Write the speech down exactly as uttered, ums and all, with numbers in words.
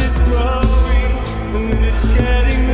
It's growing and it's getting